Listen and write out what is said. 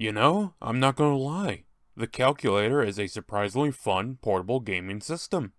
You know, I'm not gonna lie, the calculator is a surprisingly fun portable gaming system.